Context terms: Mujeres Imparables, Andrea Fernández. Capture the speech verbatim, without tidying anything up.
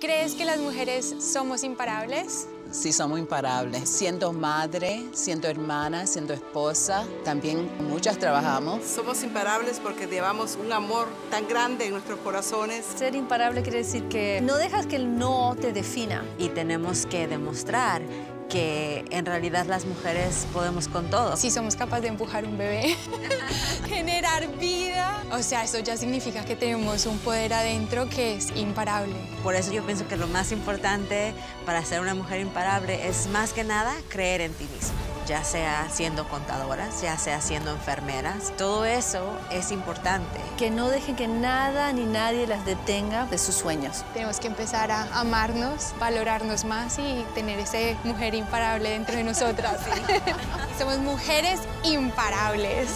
¿Crees que las mujeres somos imparables? Sí, somos imparables. Siendo madre, siendo hermana, siendo esposa, también muchas trabajamos. Somos imparables porque llevamos un amor tan grande en nuestros corazones. Ser imparable quiere decir que no dejas que el no te defina. Y tenemos que demostrar que en realidad las mujeres podemos con todo. Si somos capaces de empujar un bebé, generar vida. O sea, eso ya significa que tenemos un poder adentro que es imparable. Por eso yo pienso que lo más importante para ser una mujer imparable es más que nada creer en ti misma. Ya sea siendo contadoras, ya sea siendo enfermeras. Todo eso es importante. Que no dejen que nada ni nadie las detenga de sus sueños. Tenemos que empezar a amarnos, valorarnos más y tener esa mujer imparable dentro de nosotras. Somos mujeres imparables.